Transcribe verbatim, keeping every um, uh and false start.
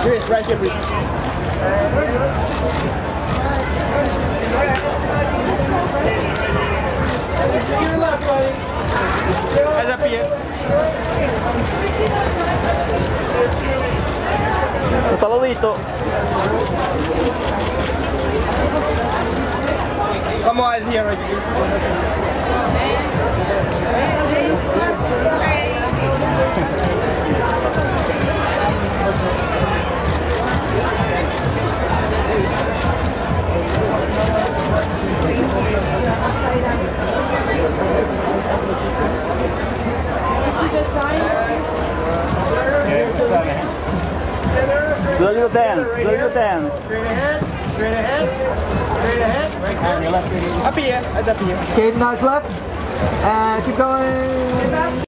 Chris, right here, please. Heads up here. Un saludito. Come on, here, right here. Do a little dance, do a little dance. Straight ahead, straight ahead, straight ahead. Right hand, your left. Up here, that's up here. Okay, now it's left. And keep going.